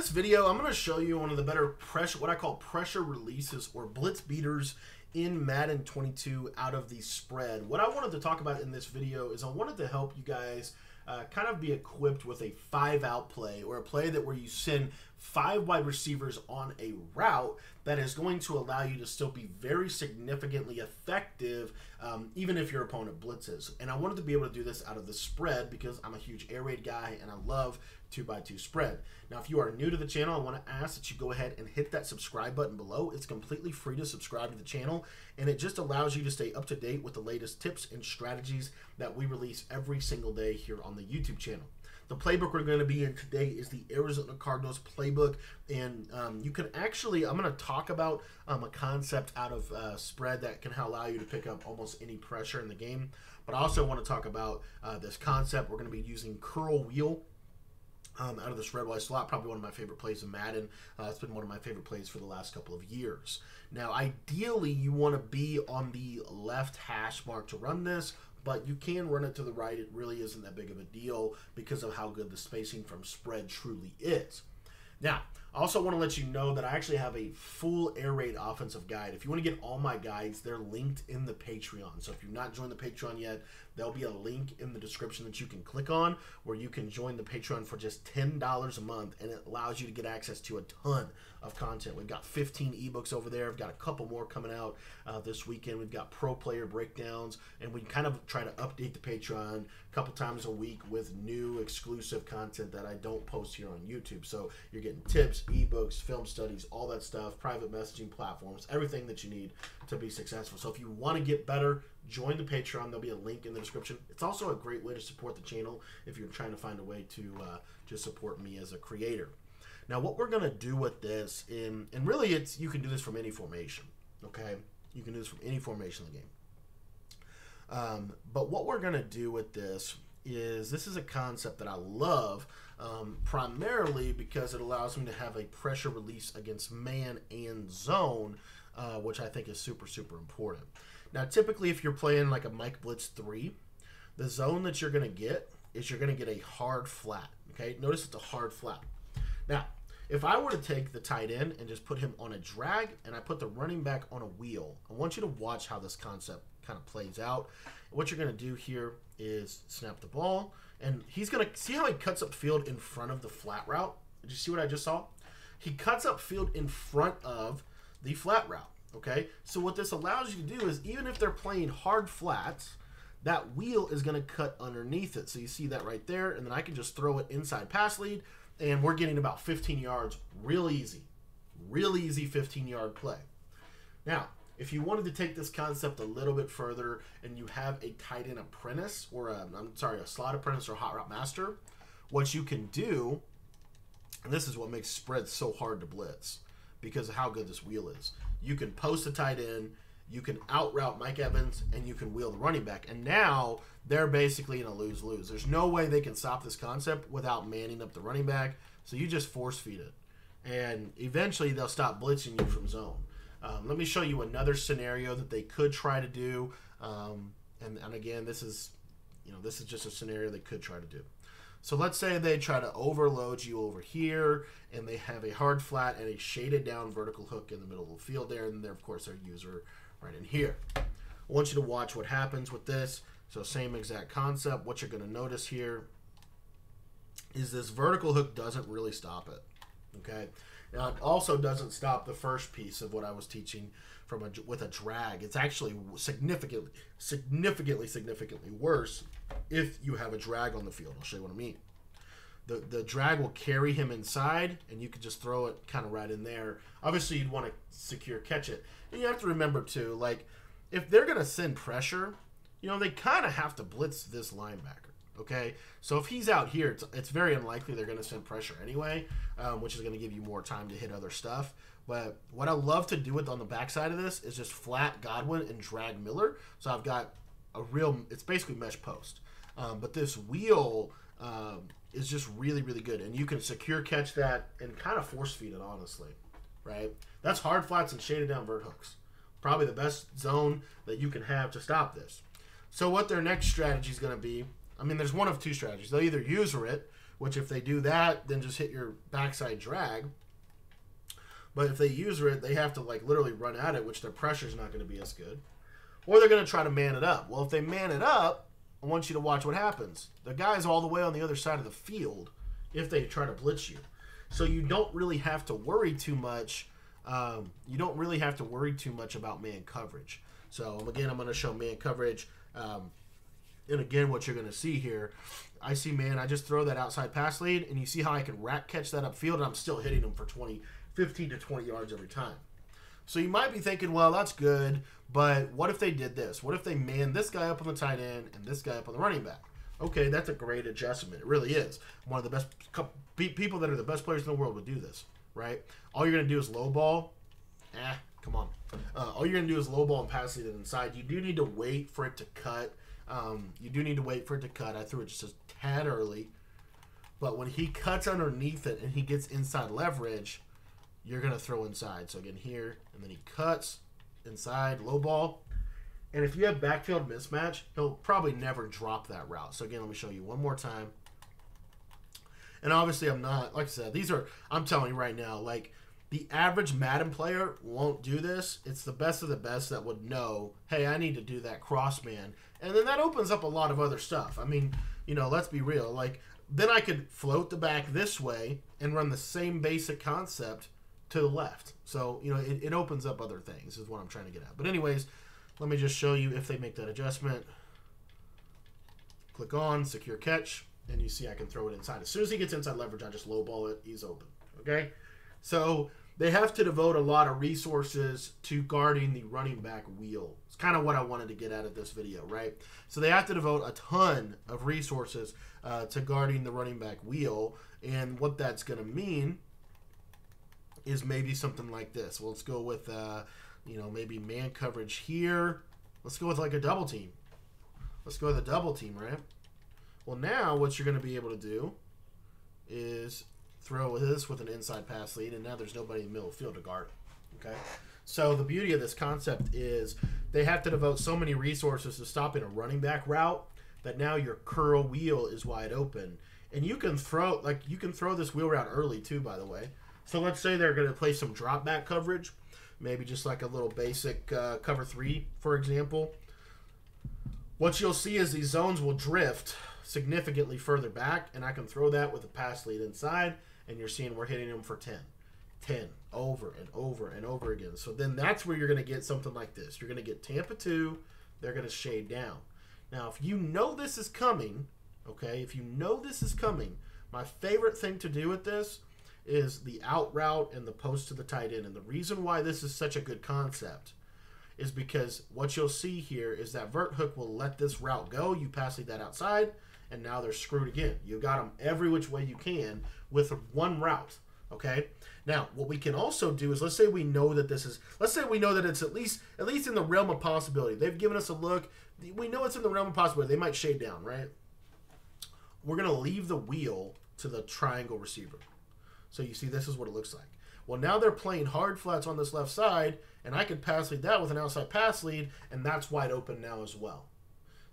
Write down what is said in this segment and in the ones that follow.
this video, I'm going to show you one of the better pressure, what I call pressure releases or blitz beaters in Madden 22 out of the spread. What I wanted to talk about in this video is I wanted to help you guys kind of be equipped with a 5-out play, or a play that where you send 5 wide receivers on a route that is going to allow you to still be very significantly effective even if your opponent blitzes. And I wanted to be able to do this out of the spread because I'm a huge air raid guy and I love 2x2 spread. Now if you are new to the channel, I want to ask that you go ahead and hit that subscribe button below. It's completely free to subscribe to the channel, and it just allows you to stay up to date with the latest tips and strategies that we release every single day here on the YouTube channel. The playbook we're going to be in today is the Arizona Cardinals playbook, and you can actually, I'm going to talk about a concept out of spread that can allow you to pick up almost any pressure in the game, but I also want to talk about this concept. We're going to be using curl wheel out of this red wide slot, probably one of my favorite plays in Madden. It's been one of my favorite plays for the last couple of years. Now, ideally, you want to be on the left hash mark to run this, but you can run it to the right. It really isn't that big of a deal because of how good the spacing from spread truly is. Now, I also want to let you know that I actually have a full Air Raid offensive guide. If you want to get all my guides, they're linked in the Patreon. So if you've not joined the Patreon yet, there'll be a link in the description that you can click on where you can join the Patreon for just $10 a month, and it allows you to get access to a ton of content. We've got 15 ebooks over there. I've got a couple more coming out this weekend. We've got pro player breakdowns, and we kind of try to update the Patreon a couple times a week with new exclusive content that I don't post here on YouTube. So you're getting tips, ebooks, film studies, all that stuff, private messaging platforms, everything that you need to be successful. So if you want to get better, join the Patreon. There'll be a link in the description. It's also a great way to support the channel if you're trying to find a way to just support me as a creator. Now what we're going to do with this, and really it's, you can do this from any formation, okay? You can do this from any formation of the game. But what we're going to do with this is, this is a concept that I love primarily because it allows me to have a pressure release against man and zone, which I think is super, super important. Now, typically, if you're playing like a Mike Blitz 3, the zone that you're going to get is you're going to get a hard flat, okay? Notice it's a hard flat. Now, if I were to take the tight end and just put him on a drag and I put the running back on a wheel, I want you to watch how this concept kind of plays out. What you're going to do here is snap the ball, and he's going to see how he cuts up field in front of the flat route. Did you see what I just saw? He cuts up field in front of the flat route. Okay, so what this allows you to do is, even if they're playing hard flats, that wheel is going to cut underneath it. So you see that right there, and then I can just throw it inside pass lead, and we're getting about 15 yards real easy 15-yard play. Now, if you wanted to take this concept a little bit further and you have a tight end apprentice, or a slot apprentice or hot route master, what you can do, and this is what makes spreads so hard to blitz, because of how good this wheel is. You can post a tight end, you can out route Mike Evans, and you can wheel the running back. And now they're basically in a lose-lose. There's no way they can stop this concept without manning up the running back, so you just force feed it. And eventually they'll stop blitzing you from zone. Let me show you another scenario that they could try to do. And again, this is, you know, this is just a scenario they could try to do. So let's say they try to overload you over here, and they have a hard flat and a shaded down vertical hook in the middle of the field there, and they're, of course, their user right in here. I want you to watch what happens with this. So same exact concept. What you're going to notice here is this vertical hook doesn't really stop it, okay? Now, it also doesn't stop the first piece of what I was teaching from with a drag. It's actually significantly worse if you have a drag on the field. I'll show you what I mean. The drag will carry him inside, and you can just throw it kind of right in there. Obviously, you'd want to secure catch it. And you have to remember, too, like, if they're going to send pressure, you know, they kind of have to blitz this linebacker. Okay, so if he's out here, it's very unlikely they're going to send pressure anyway, which is going to give you more time to hit other stuff. But what I love to do with on the backside of this is just flat Godwin and drag Miller. So I've got a real, it's basically mesh post. But this wheel is just really, really good. And you can secure catch that and kind of force feed it, honestly, right? That's hard flats and shaded down vert hooks. Probably the best zone that you can have to stop this. So what their next strategy is going to be, I mean, there's one of two strategies. They'll either user it, which if they do that, then just hit your backside drag. But if they use it, they have to like literally run at it, which their pressure is not going to be as good. Or they're going to try to man it up. Well, if they man it up, I want you to watch what happens. The guy's all the way on the other side of the field if they try to blitz you. So you don't really have to worry too much. You don't really have to worry too much about man coverage. So again, I'm going to show man coverage. And again, what you're going to see here, I see man, I just throw that outside pass lead, and you see how I can rack catch that upfield, and I'm still hitting them for 15 to 20 yards every time. So you might be thinking, well, that's good, but what if they did this? What if they manned this guy up on the tight end and this guy up on the running back? Okay, that's a great adjustment. It really is. One of the best people that are the best players in the world would do this, right? All you're going to do is low ball. Come on. All you're going to do is low ball and pass it inside. You do need to wait for it to cut. You do need to wait for it to cut. I threw it just a tad early. But when he cuts underneath it and he gets inside leverage, you're going to throw inside. So again, here, and then he cuts inside, low ball. And if you have backfield mismatch, he'll probably never drop that route. So again, let me show you one more time. And obviously I'm not, like I said, these are, I'm telling you right now, like the average Madden player won't do this. It's the best of the best that would know, hey, I need to do that cross man. And then that opens up a lot of other stuff. I mean, you know, let's be real. Like then I could float the back this way and run the same basic concept to the left. So, you know, it opens up other things is what I'm trying to get at. But anyways, let me just show you if they make that adjustment. Click on secure catch, and you see I can throw it inside. As soon as he gets inside leverage, I just lowball it. He's open, okay? So they have to devote a lot of resources to guarding the running back wheel. It's kind of what I wanted to get at this video, right? So they have to devote a ton of resources to guarding the running back wheel, and what that's going to mean is maybe something like this. Well, let's go with, you know, maybe man coverage here. Let's go with like a double team. Let's go with a double team, right? Well, now what you're going to be able to do is throw this with an inside pass lead, and now there's nobody in the middle of the field to guard it, okay? So the beauty of this concept is they have to devote so many resources to stopping a running back route that now your curl wheel is wide open. And you can throw, like, you can throw this wheel route early too, by the way. So let's say they're going to play some drop back coverage, maybe just like a little basic cover 3, for example. What you'll see is these zones will drift significantly further back, and I can throw that with a pass lead inside, and you're seeing we're hitting them for 10, over and over and over again. So then that's where you're going to get something like this. You're going to get Tampa 2. They're going to shade down. Now, if you know this is coming, okay, if you know this is coming, my favorite thing to do with this is the out route and the post to the tight end. And the reason why this is such a good concept is because what you'll see here is that vert hook will let this route go. You pass lead that outside, and now they're screwed again. You got them every which way you can with one route, okay? Now, what we can also do is, let's say we know that this is, let's say we know that it's at least in the realm of possibility. They've given us a look. We know it's in the realm of possibility. They might shade down, right? We're going to leave the wheel to the triangle receiver. So you see, this is what it looks like. Well, now they're playing hard flats on this left side, and I could pass lead that with an outside pass lead, and that's wide open now as well.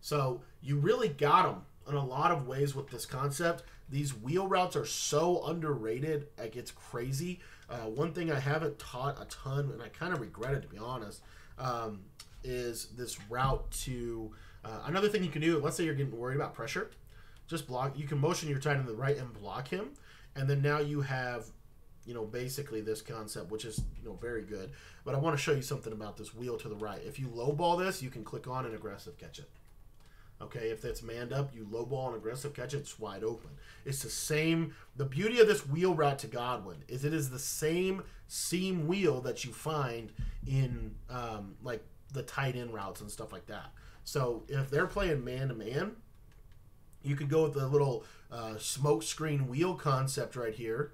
So you really got them in a lot of ways with this concept. These wheel routes are so underrated, it gets crazy. One thing I haven't taught a ton, and I kind of regret it, to be honest, is this route to... another thing you can do, let's say you're getting worried about pressure, just block. You can motion your tight end to the right and block him. And then now you have, you know, basically this concept, which is, you know, very good. But I want to show you something about this wheel to the right. If you low ball this, you can click on and aggressive catch it. Okay, if that's manned up, you low ball and aggressive catch it, it's wide open. It's the same. The beauty of this wheel route to Godwin is it is the same seam wheel that you find in, like, the tight end routes and stuff like that. So if they're playing man-to-man, you could go with the little smoke screen wheel concept right here,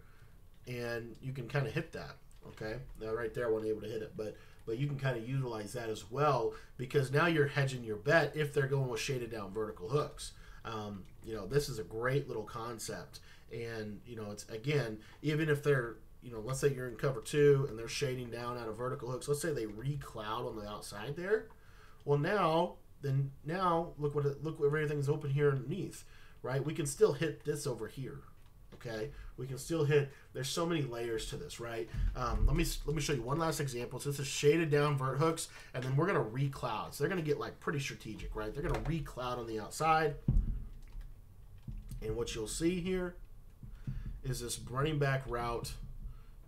and you can kind of hit that. Okay, now right there I wasn't able to hit it, but you can kind of utilize that as well, because now you're hedging your bet if they're going with shaded down vertical hooks. You know, this is a great little concept, and you know, it's, again, even if they're, you know, let's say you're in cover 2 and they're shading down out of vertical hooks. Let's say they re-cloud on the outside there. Well, now. Then now look what everything's open here underneath, right? We can still hit this over here, okay? We can still hit. There's so many layers to this, right? Let me show you one last example. So this is shaded down vert hooks, and then we're gonna recloud. So they're gonna get like pretty strategic, right? They're gonna recloud on the outside. And what you'll see here is this running back route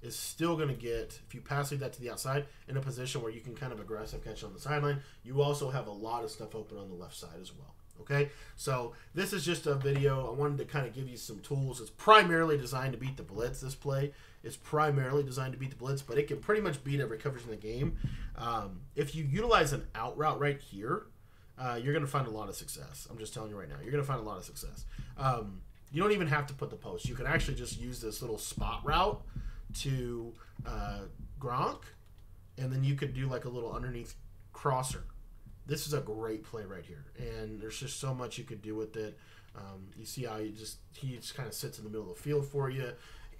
is still going to get, if you pass lead that to the outside, in a position where you can kind of aggressive catch on the sideline. You also have a lot of stuff open on the left side as well. Okay, so this is just a video. I wanted to kind of give you some tools. It's primarily designed to beat the blitz. This play is primarily designed to beat the blitz, but it can pretty much beat every coverage in the game. If you utilize an out route right here, you're going to find a lot of success. I'm just telling you right now, you're going to find a lot of success. You don't even have to put the post. You can actually just use this little spot route to Gronk, and then you could do like a little underneath crosser. This is a great play right here, and there's just so much you could do with it. You see how he just kind of sits in the middle of the field for you,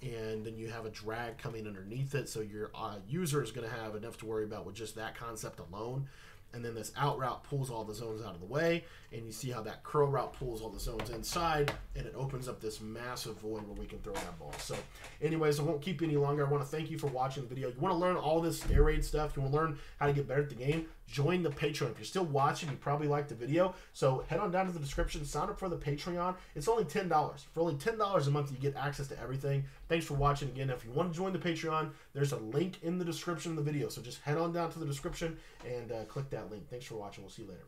and then you have a drag coming underneath it, so your user is going to have enough to worry about with just that concept alone. And then this out route pulls all the zones out of the way, and you see how that curl route pulls all the zones inside, and it opens up this massive void where we can throw that ball. So anyways, I won't keep you any longer. I want to thank you for watching the video. You want to learn all this air raid stuff, you want to learn how to get better at the game, join the Patreon. If you're still watching, you probably liked the video, so head on down to the description, sign up for the Patreon. It's only $10. For only $10 a month, you get access to everything. Thanks for watching again. If you want to join the Patreon, there's a link in the description of the video, so just head on down to the description and click that link. Thanks for watching. We'll see you later.